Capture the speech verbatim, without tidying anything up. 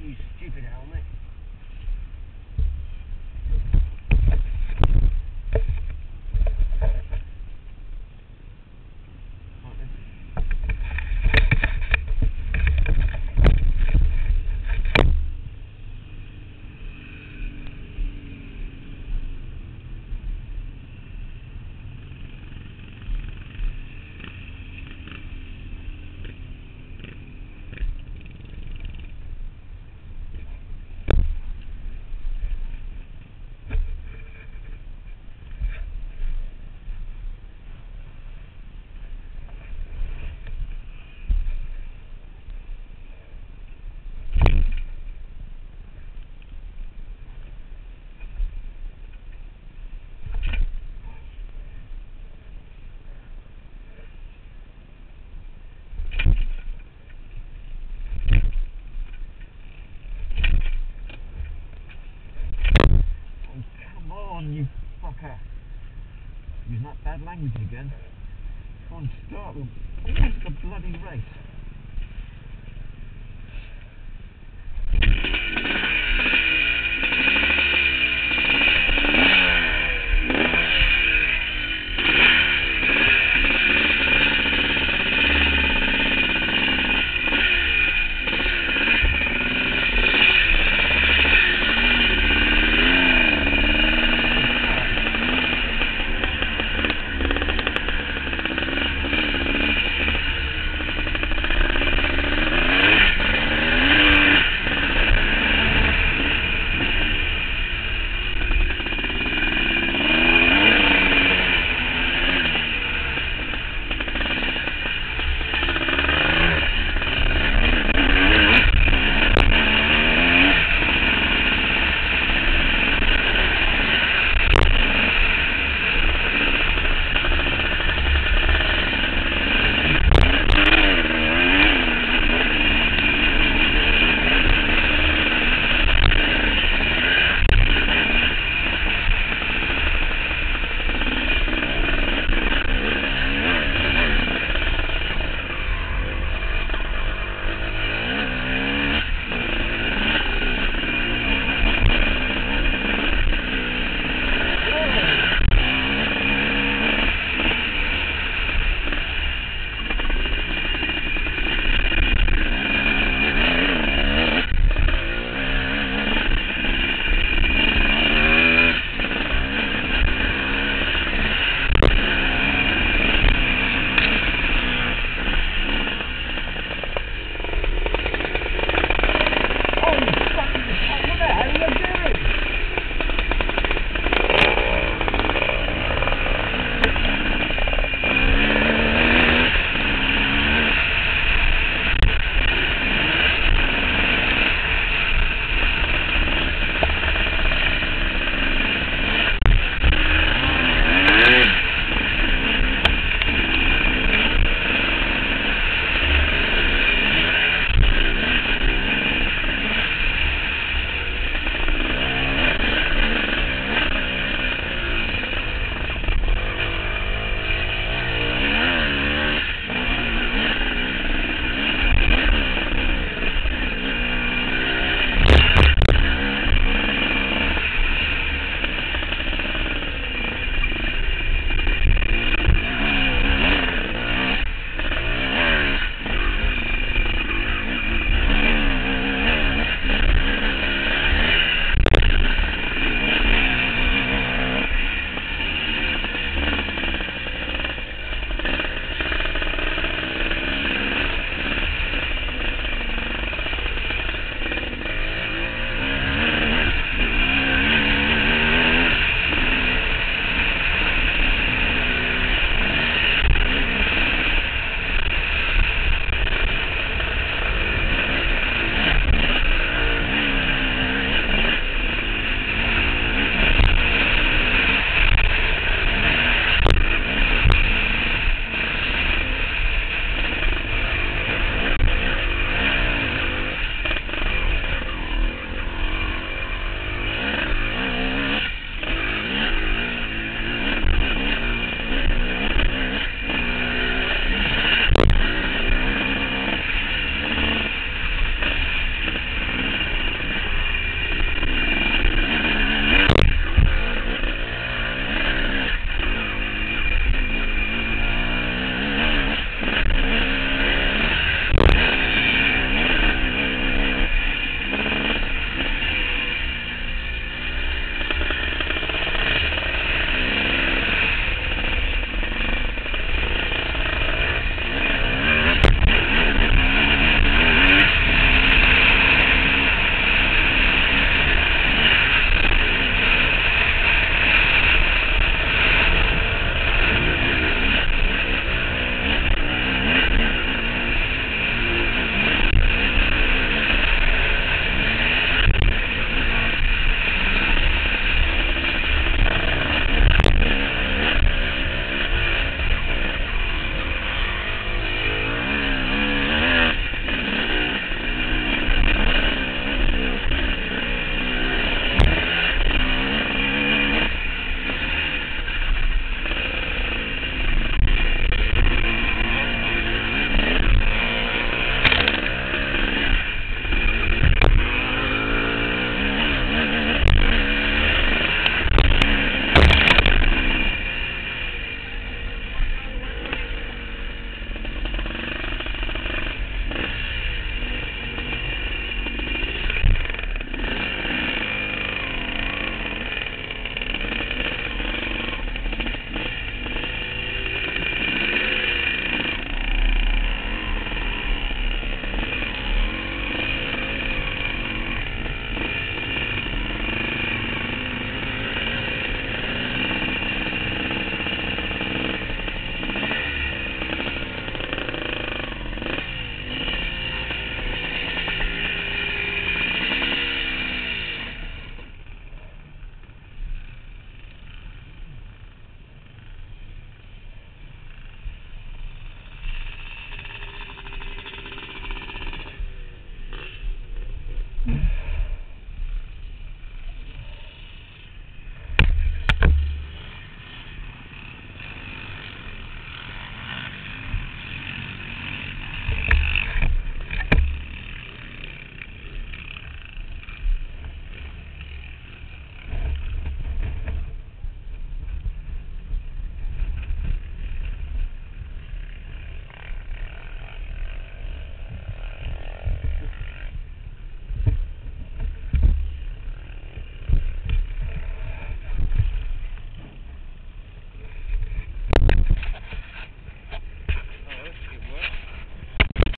Not you stupid helmet. You fucker. Using that bad language again. Can't start with the bloody race.